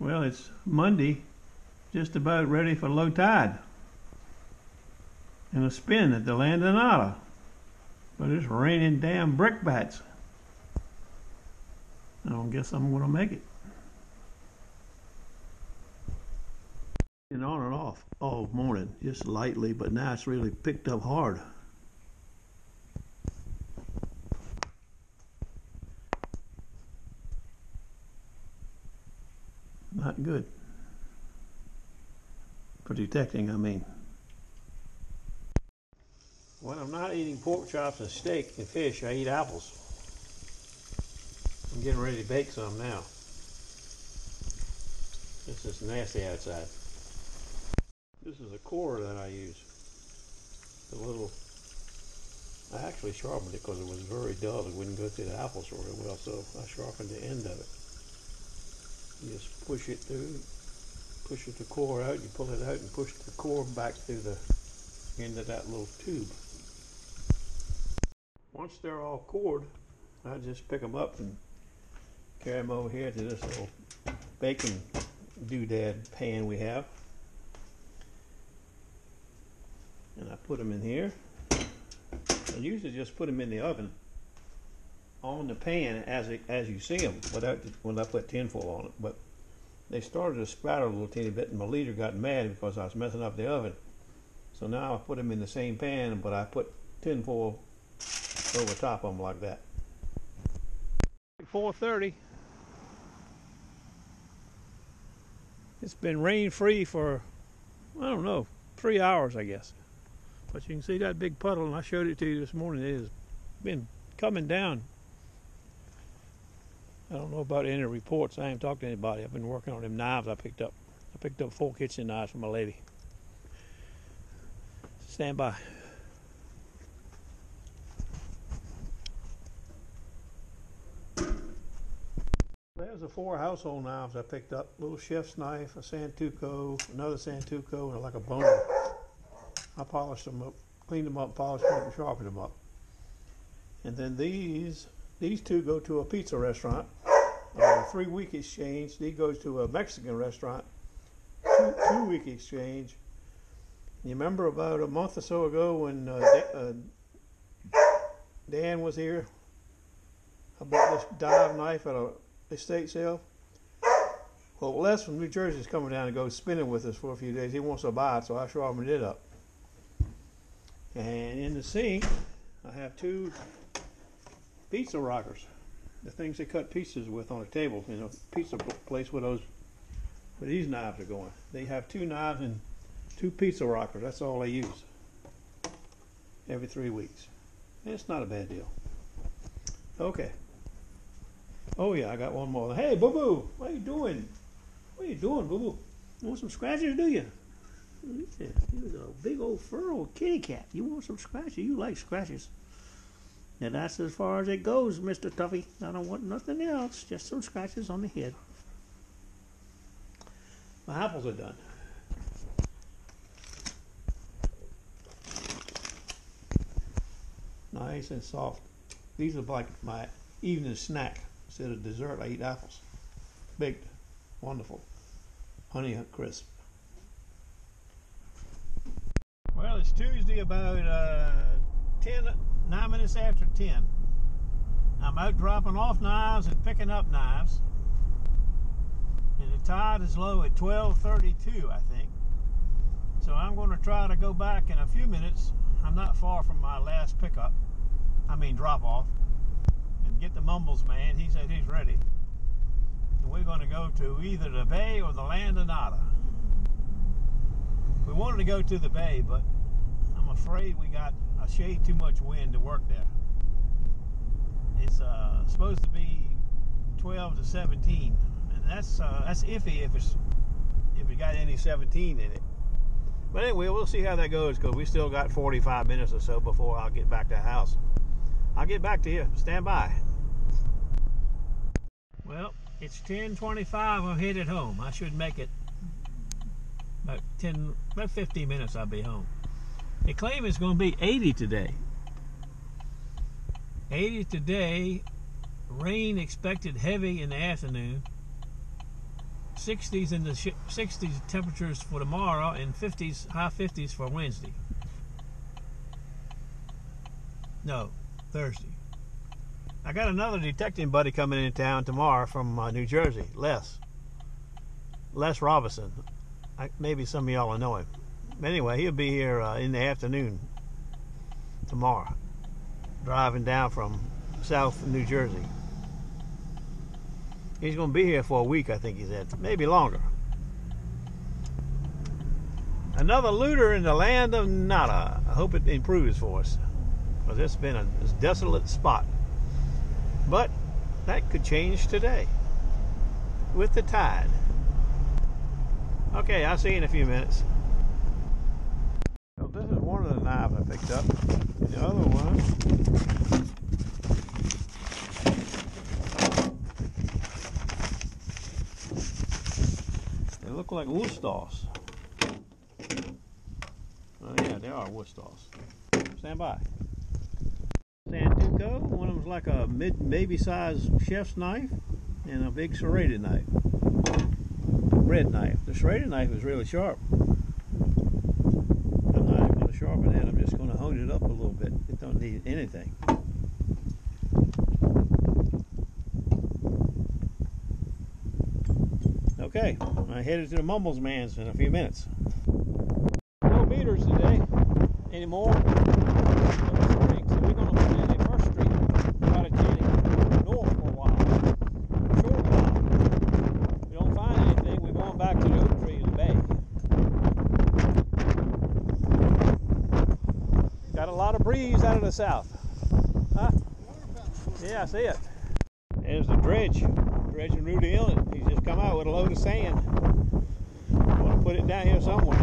Well, it's Monday, just about ready for low tide and a spin at the Landonada, but it's raining damn brickbats. I don't guess I'm going to make it. And on and off all morning, just lightly, but now it's really picked up hard. Not good for detecting, I mean. When I'm not eating pork chops and steak and fish, I eat apples. I'm getting ready to bake some now. It's just nasty outside. This is a core that I use. I actually sharpened it because it was very dull. It wouldn't go through the apples very well, so I sharpened the end of it. You just push it through, push the core out, you pull it out and push the core back through the end of that little tube. Once they're all cored, I just pick them up and carry them over here to this little baking doodad pan we have. And I put them in here. I usually just put them in the oven on the pan as you see them, without when I put tin foil on it. But they started to spatter a little teeny bit, and my leader got mad because I was messing up the oven. So now I put them in the same pan, but I put tin foil over top of them like that. 4:30. It's been rain free for, I don't know, 3 hours, I guess. But you can see that big puddle, and I showed it to you this morning. It has been coming down. I don't know about any reports. I haven't talked to anybody. I've been working on them knives I picked up. I picked up 4 kitchen knives from a lady. Stand by. There's the 4 household knives I picked up. Little chef's knife, a Santuco, another Santuco, and like a boner. I polished them up, cleaned them up, polished them up, and sharpened them up. And then these 2 go to a pizza restaurant. A 3-week exchange. These goes to a Mexican restaurant. 2-week exchange. You remember about a month or so ago when Dan was here? I bought this dive knife at a estate sale. Well, Les from New Jersey is coming down to go spinning with us for a few days. He wants to buy it, so I sharpened it up. And in the sink, I have 2 pizza rockers, the things they cut pizzas with on a table, you know, pizza place where these knives are going. They have 2 knives and 2 pizza rockers. That's all they use every 3 weeks. And it's not a bad deal. Okay. Oh yeah, I got one more. Hey, Boo Boo, what are you doing? What are you doing, Boo Boo? You want some scratches, do you? Look at this. You're a big old fur old kitty cat. You want some scratches? You like scratches. And that's as far as it goes, Mr. Tuffy. I don't want nothing else, just some scratches on the head. My apples are done. Nice and soft. These are like my evening snack. Instead of dessert, I eat apples. Baked, wonderful, honey crisp. Well, it's Tuesday, about 9 minutes after 10. I'm out dropping off knives and picking up knives. And the tide is low at 12:32, I think. So I'm going to try to go back in a few minutes. I'm not far from my last pickup, I mean drop off, and get the Mumbles man. He said he's ready. And we're going to go to either the bay or the Landonada. We wanted to go to the bay, but I'm afraid we got a shade too much wind to work there. It's supposed to be 12 to 17, and that's iffy if it got any 17 in it. But anyway, we'll see how that goes, because we still got 45 minutes or so before I'll get back to the house. I'll get back to you. Stand by. Well, it's 10:25. I'm headed home. I should make it about 10, about 15 minutes. I'll be home. They claim it's going to be 80 today. 80 today. Rain expected heavy in the afternoon. 60s in the 60s temperatures for tomorrow and 50s, high 50s for Wednesday. No, Thursday. I got another detecting buddy coming into town tomorrow from New Jersey, Les Robinson. Maybe some of y'all will know him. Anyway, he'll be here in the afternoon tomorrow, driving down from South New Jersey. He's going to be here for a week, I think he said, maybe longer. Another looter in the land of nada. I hope it improves for us, because it's been a desolate spot. But that could change today with the tide. Okay, I'll see you in a few minutes. So this is one of the knives I picked up. The other one look like Wusthofs. Oh yeah, they are Wusthofs. Stand by. Santuco, one of them's like a maybe size chef's knife and a big serrated knife. Bread knife. The serrated knife is really sharp. I'm not even going to sharpen that, I'm just going to hone it up a little bit. It don't need anything. Okay, I headed to the Mumbles Man's in a few minutes. No meters today anymore. So we're going to put in the first street out of Jenny north for a while. A short while. If we don't find anything, we're going back to the oak tree in the bay. Got a lot of breeze out of the south. Huh? Yeah, I see it. There's the dredge. Dredging Rudy Inlet. He's just come out with a load of sand. I want to put it down here somewhere.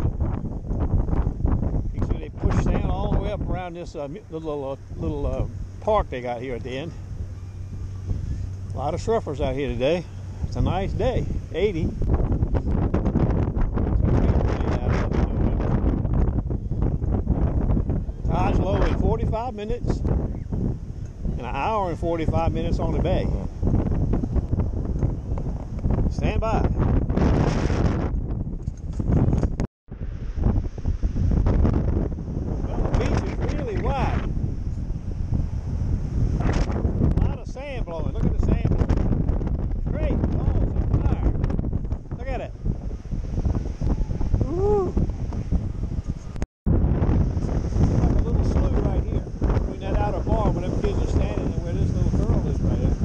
You can see they push sand all the way up around this little park they got here at the end. A lot of surfers out here today. It's a nice day. 80. It's a beautiful day out here. Tide's low in 45 minutes and an hour and 45 minutes on the bay. Stand by. Well, the beach is really wide. A lot of sand blowing. Look at the sand blowing. Great balls of fire. Look at it. Woo! Like a little slough right here. Between that outer bar where them kids are standing and where this little girl is right there.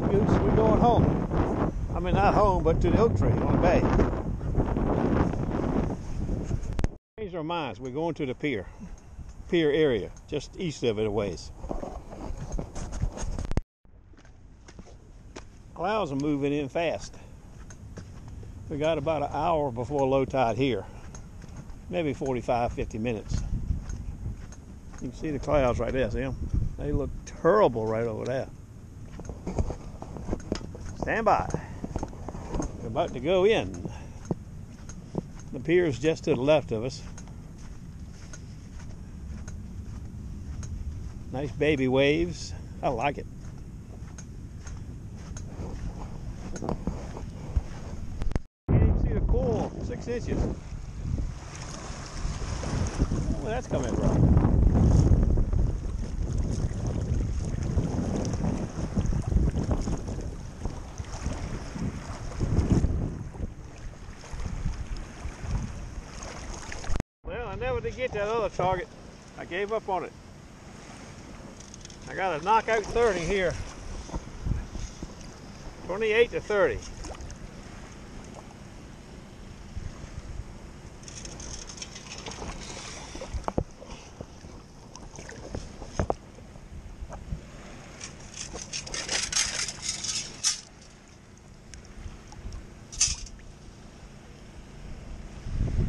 park use, we're going home. I mean, not home, but to the oak tree on the bay. Changed our minds. We're going to the pier area, just east of it a ways. Clouds are moving in fast. We got about an hour before low tide here. Maybe 45, 50 minutes. You can see the clouds right there, see them? They look terrible right over there. Stand by. We're about to go in. The pier's just to the left of us. Nice baby waves. I like it. Can't even see the coral, 6 inches. Well, that's coming right. To get that other target, I gave up on it. I got a knockout 30 here, 28 to 30.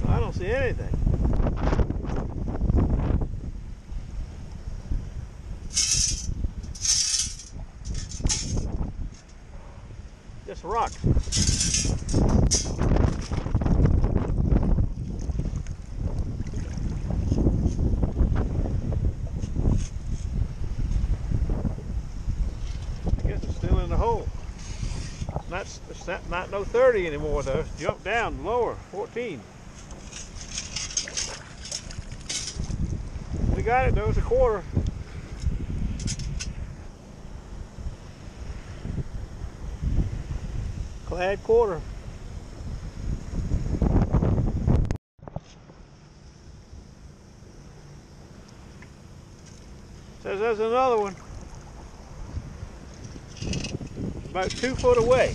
I don't see anything. Rock. I guess it's still in the hole. It's not no 30 anymore though. It's jumped down lower, 14. We got it though, it's a quarter. Glad quarter. Says there's another one. About 2 foot away.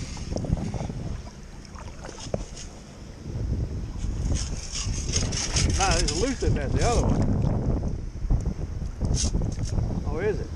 Nah, it's looser than the other one. Oh, is it?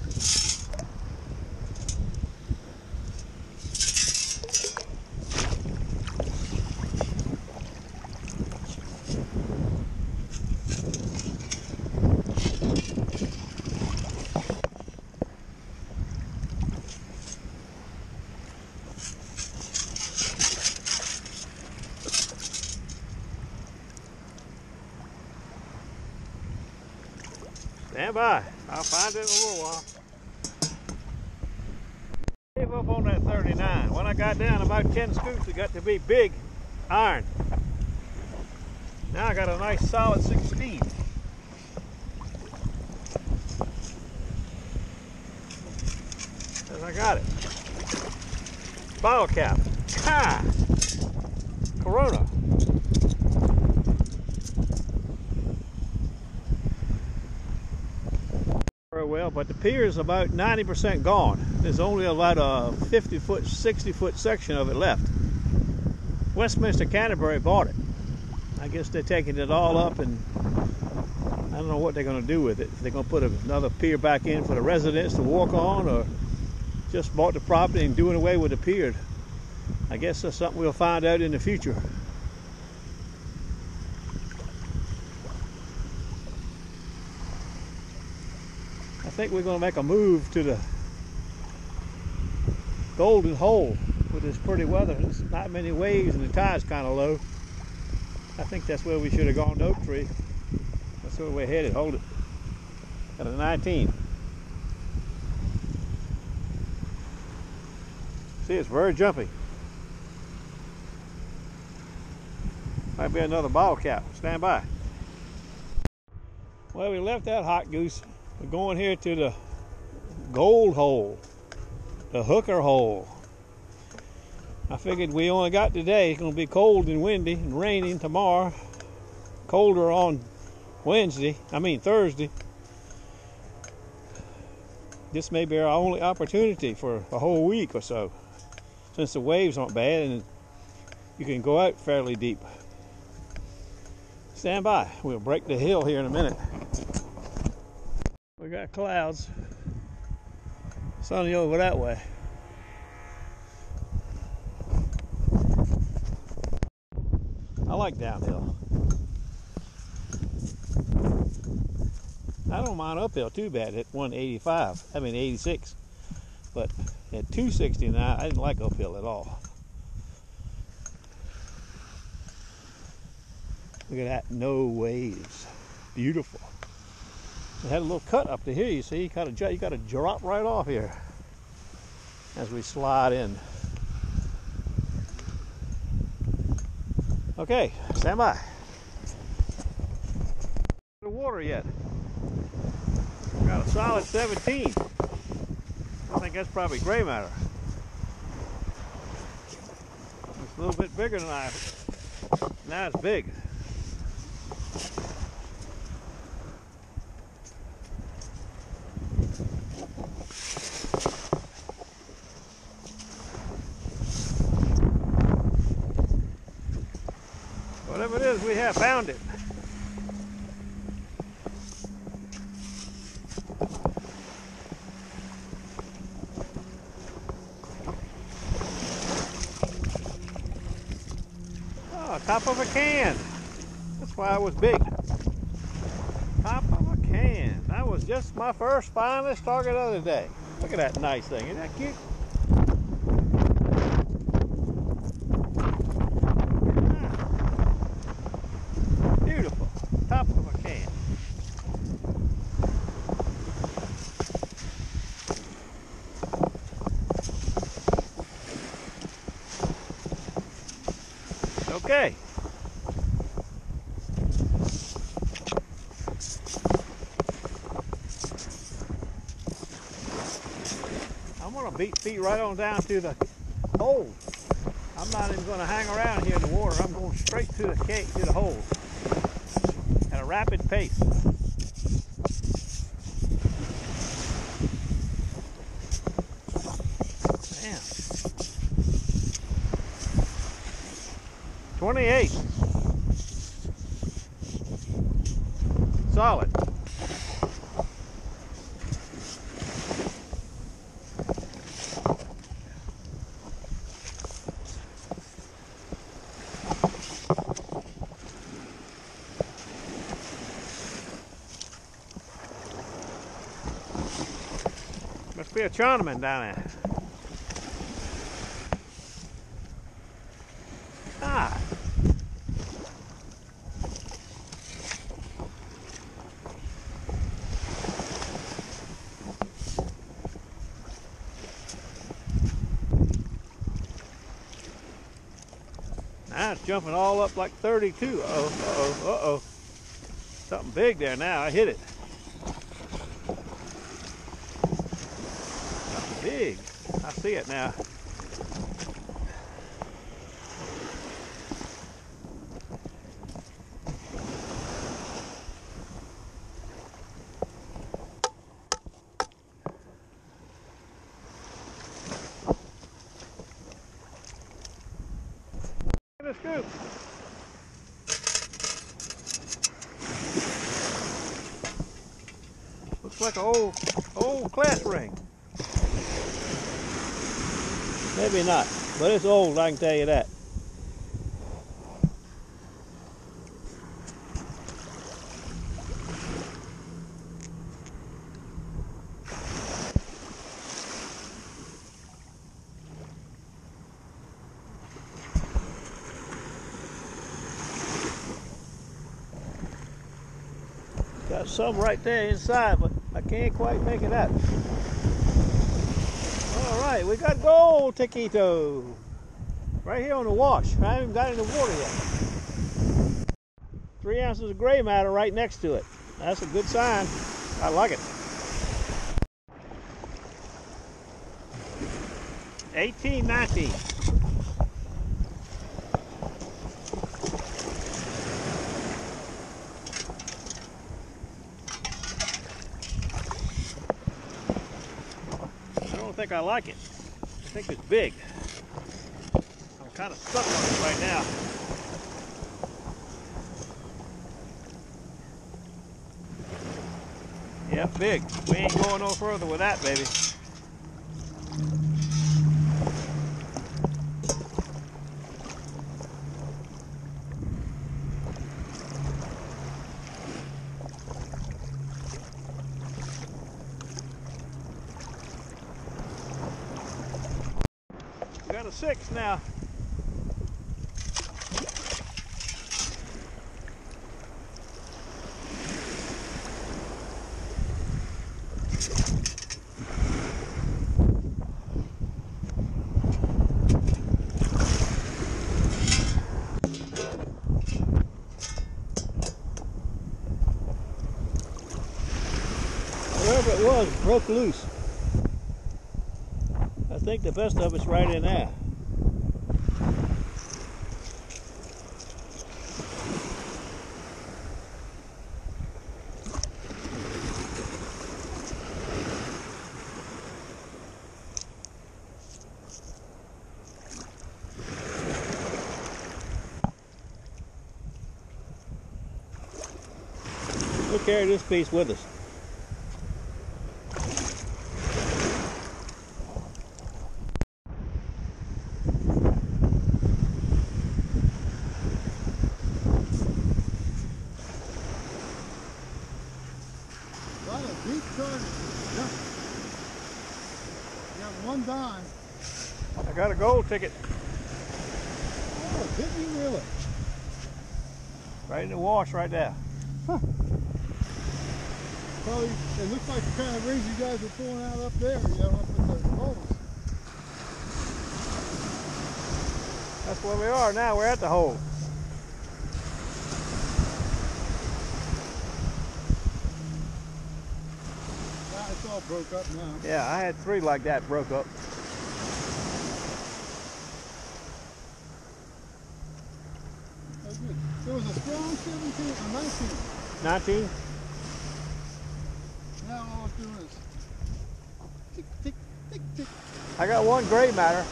Stand by. I'll find it in a little while. I gave up on that 39. When I got down about 10 scoops, it got to be big iron. Now I got a nice solid 16. Says I got it. Bottle cap. Ha! Corona. Well, but the pier is about 90% gone. There's only about a 50-foot, 60-foot section of it left. Westminster Canterbury bought it. I guess they're taking it all up, and I don't know what they're going to do with it. If they're going to put another pier back in for the residents to walk on, or just bought the property and doing away with the pier. I guess that's something we'll find out in the future. I think we're going to make a move to the Golden Hole with this pretty weather. There's not many waves and the tide's kind of low. I think that's where we should have gone to Oak Tree. That's where we're headed. Hold it. Got a 19. See, it's very jumpy. Might be another ball cap. Stand by. Well, we left that hot goose. We're going here to the Gold Hole, the Hooker Hole. I figured we only got today. It's going to be cold and windy and raining tomorrow. Colder on Thursday. this may be our only opportunity for a whole week or so, since the waves aren't bad and you can go out fairly deep. Stand by, we'll break the hill here in a minute. We got clouds, sunny over that way. I like downhill. I don't mind uphill too bad at 86, but at 269 I didn't like uphill at all. Look at that, no waves, beautiful. It had a little cut up to here, you see, you got to drop right off here as we slide in. Okay, stand by. The water yet. Got a solid 17. I think that's probably gray matter. It's a little bit bigger than I. Now it's big. Whatever it is, we have found it. Oh, top of a can. That's why it was big. Top of a can. That was just my first finest target of the day. Look at that nice thing. Isn't that cute? Okay. I'm going to beat feet right on down to the hole. I'm not even going to hang around here in the water. I'm going straight to the cake, to the hole at a rapid pace. Damn. 28. Solid. Must be a Chinaman down there. Now it's jumping all up like 32. Uh-oh, uh-oh, uh-oh. Something big there now. I hit it. Something big. I see it now. Scoop. Looks like an old class ring. Maybe not, but it's old, I can tell you that. Got some right there inside, but I can't quite make it out. All right, we got gold, Taquito. Right here on the wash. I haven't even got in the water yet. 3 ounces of gray matter right next to it. That's a good sign. I like it. 18, 19. don't think I like it. I think it's big. I'm kind of stuck on it right now. Yeah, big. We ain't going no further with that, baby. Got a six now. Whatever it was, broke loose. I think the best of it's right in there. We'll carry this piece with us. I got a gold ticket. Oh, did you really? Right in the wash right there. Huh. Probably, it looks like the kind of rings you guys were pulling out up there, you know, up in the holes. That's where we are now, we're at the hole. Nah, it's all broke up now. Yeah, I had three like that broke up. It was a strong 17 or 19. 19? Now all it's doing is tick, tick, tick, tick. I got one gray matter.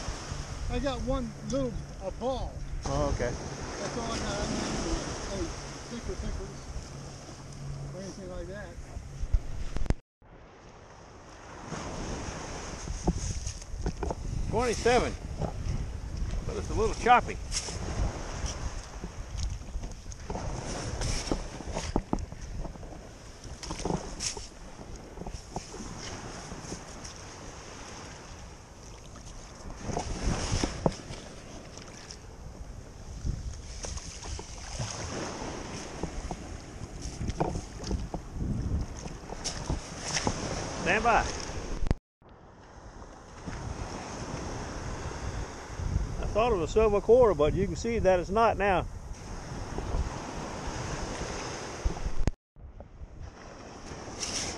I got one little ball. Oh, okay. That's all I got. I didn't have any tickle tickles or anything like that. $27. But it's a little choppy. Stand by. I thought it was a silver quarter, but you can see that it's not now.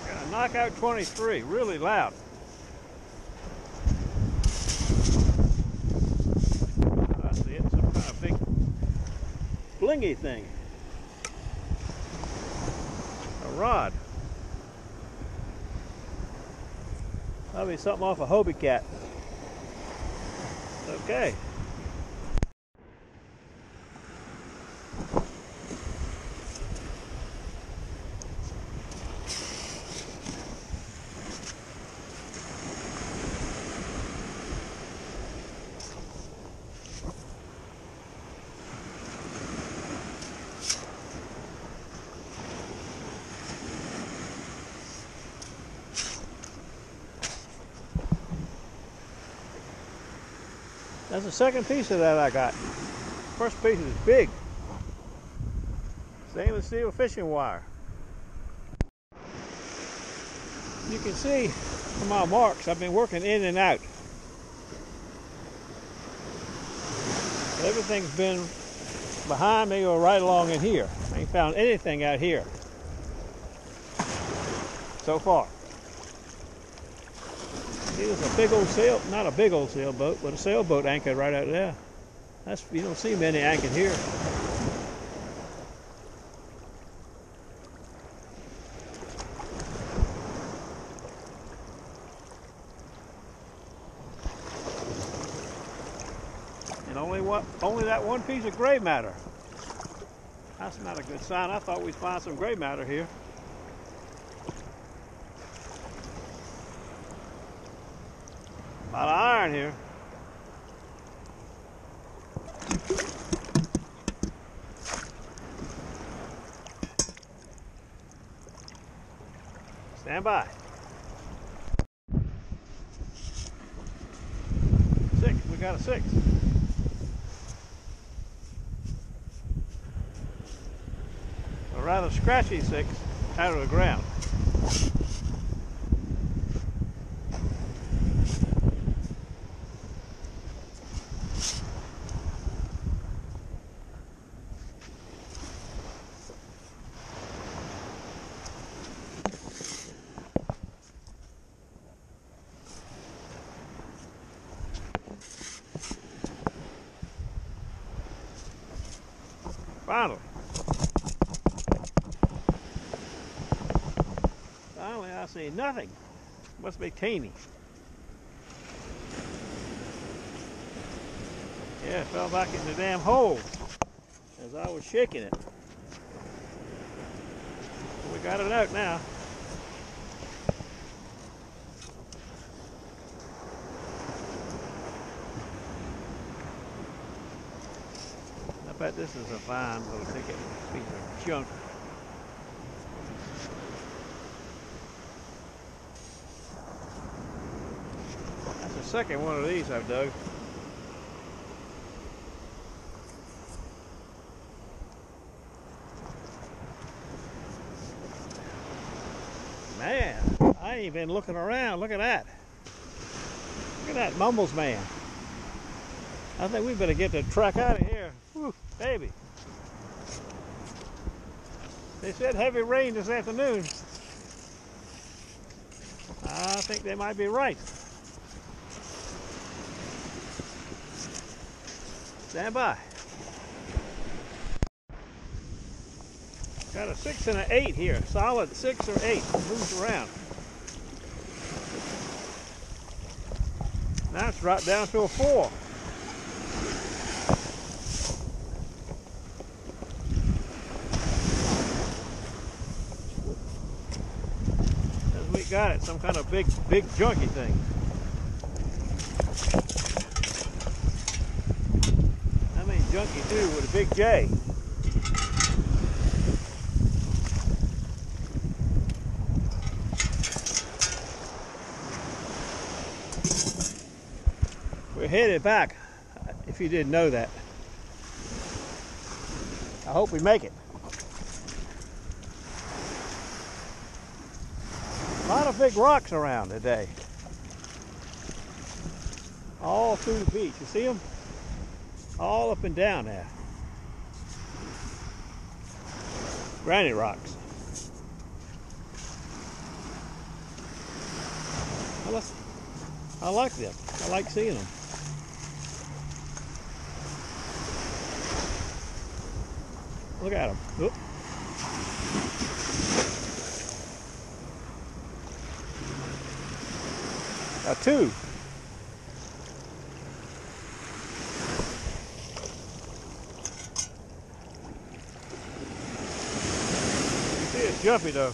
Got a knockout 23, really loud. I see it, some kind of big blingy thing. A rod. That'll be something off a Hobie Cat. Okay. That's the second piece of that I got. First piece is big. Stainless steel fishing wire. You can see from my marks, I've been working in and out. Everything's been behind me or right along in here. I ain't found anything out here so far. It was a big old sail, not a big old sailboat, but a sailboat anchored right out there. That's, you don't see many anchored here. only that one piece of gray matter. That's not a good sign. I thought we'd find some gray matter here. A lot of iron here. Stand by. Six, we got a six. A rather scratchy six out of the ground. Finally, I see nothing. Must be teeny. Yeah, it fell back in the damn hole as I was shaking it. But we got it out now. I bet this is a fine little ticket piece of junk. That's the second one of these I've dug. Man, I ain't been looking around. Look at that. Look at that mumbles man. I think we better get the truck out of here. Whew, baby. They said heavy rain this afternoon. I think they might be right. Stand by. Got a 6 and an 8 here. Solid 6 or 8. Moves around. Now it's dropped down to a 4. Got it, some kind of big junky thing. I mean junky too with a big J. We're headed back, if you didn't know that. I hope we make it. A lot of big rocks around today, all through the beach. You see them? All up and down there. Granite rocks. I like them. I like seeing them. Look at them. Oop. A 2. See, it's jumpy though.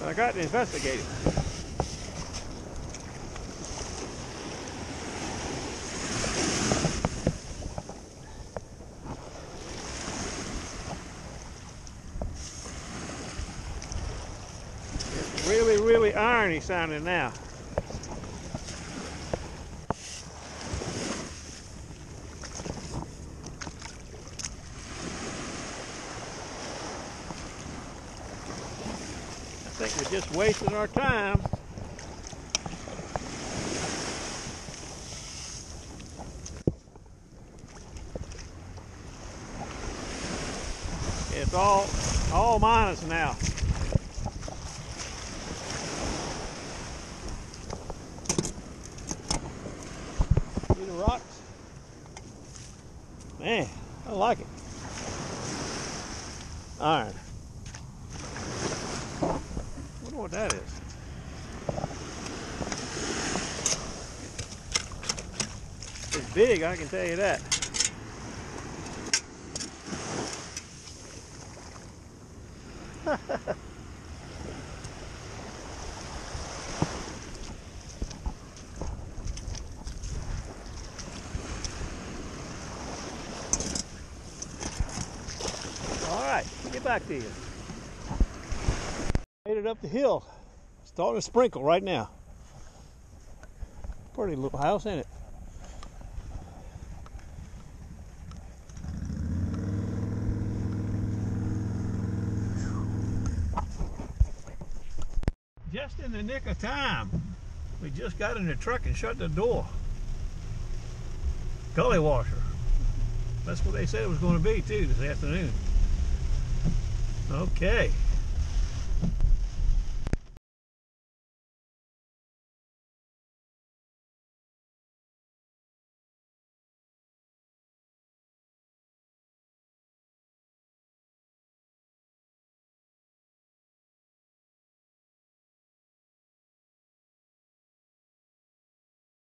But I got to investigate it. Really irony sounding now. I think we're just wasting our time. It's all minus now. Rocks. Man, I like it. Iron. I wonder what that is. big, I can tell you that. All right, get back to you. Made it up the hill. Starting to sprinkle right now. Pretty little house, ain't it? Just in the nick of time. We just got in the truck and shut the door. Gully washer. That's what they said it was going to be too this afternoon. Okay.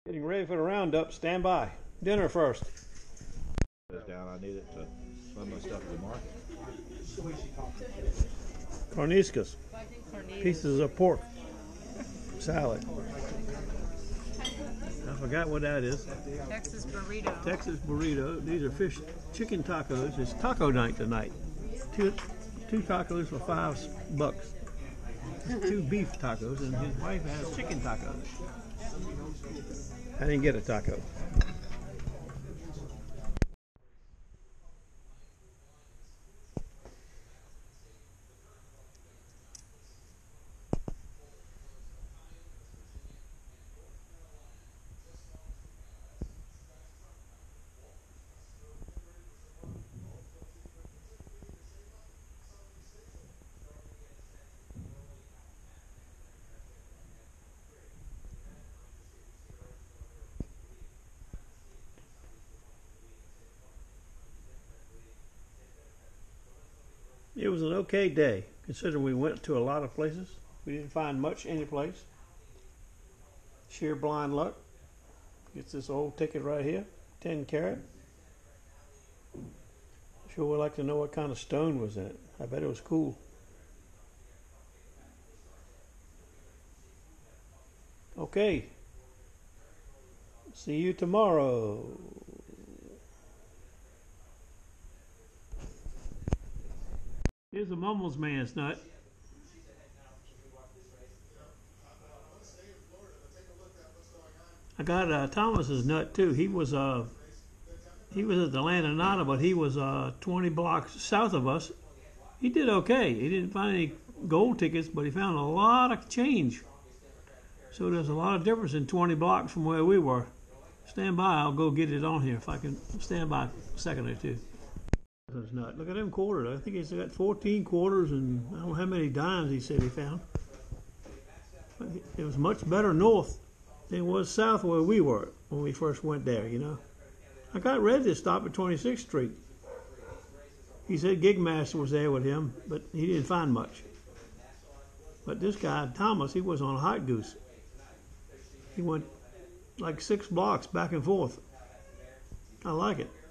Getting ready for the roundup, stand by. Dinner first. Down, I need it to run my stuff to the market. Corniscus. Pieces of pork. Salad. I forgot what that is. Texas burrito. Texas burrito. These are fish, chicken tacos. It's taco night tonight. Two tacos for $5. Two beef tacos, and his wife has chicken tacos. I didn't get a taco. It was an okay day, considering we went to a lot of places. We didn't find much any place. Sheer blind luck. Gets this old ticket right here, 10 carat. Sure would like to know what kind of stone was in it. I bet it was cool. Okay. See you tomorrow. Here's a Mumbles man's nut. I got Thomas's nut too. He was at the Landonada, but he was 20 blocks south of us. He did okay. He didn't find any gold tickets, but he found a lot of change. So there's a lot of difference in 20 blocks from where we were. Stand by. I'll go get it on here if I can. Stand by a second or two. Nut. Look at them quarters. I think he's got 14 quarters and I don't know how many dimes he said he found. But it was much better north than it was south where we were when we first went there, you know. I got ready to stop at 26th Street. He said Gigmaster was there with him, but he didn't find much. But this guy, Thomas, he was on a hot goose. He went like 6 blocks back and forth. I like it.